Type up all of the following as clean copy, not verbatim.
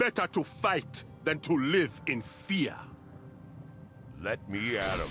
better to fight than to live in fear. Let me at him.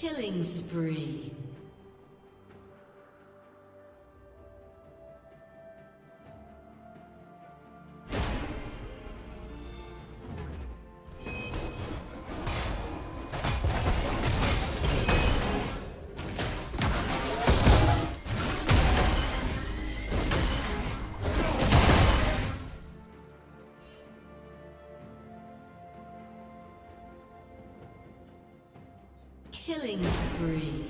Killing spree. Killing spree.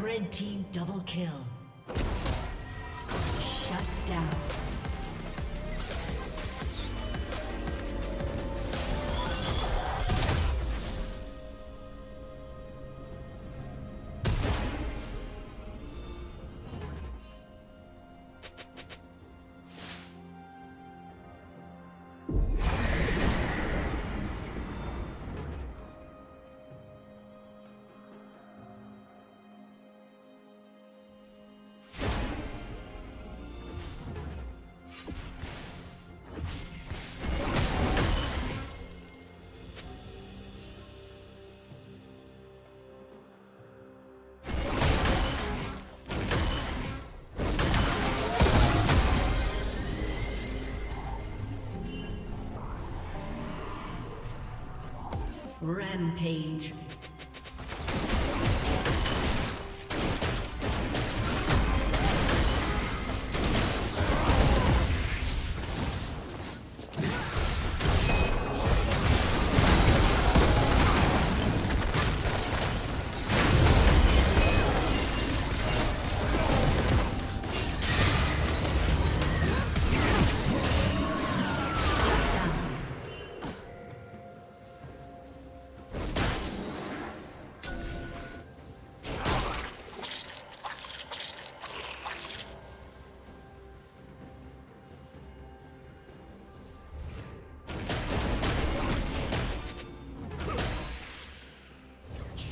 Red team double kill. Shut down. Rampage.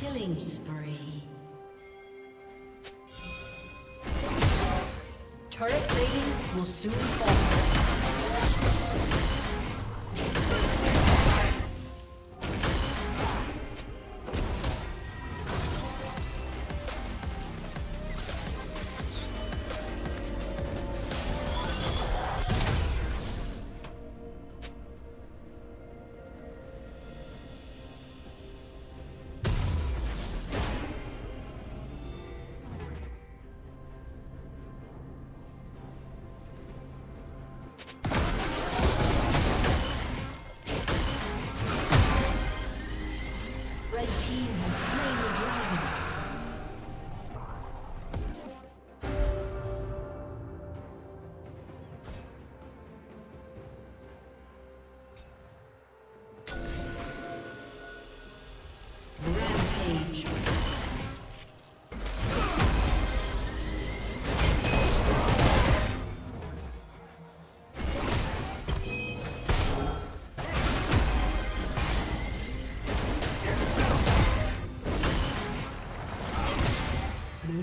Killing spree. Turret plating will soon fall. Blue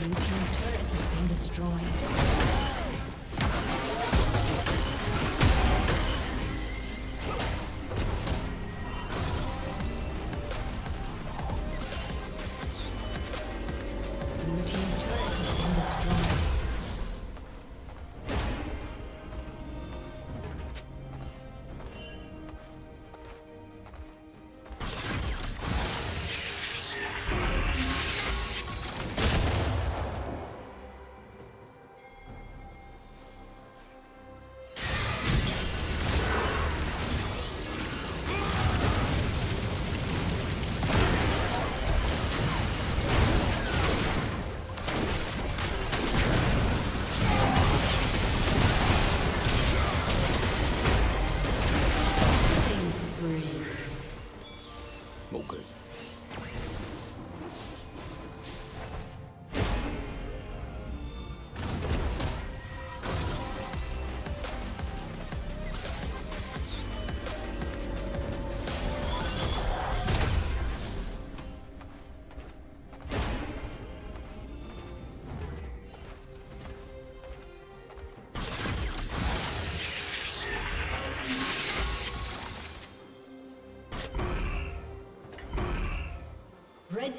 Blue team's turret has been destroyed. Red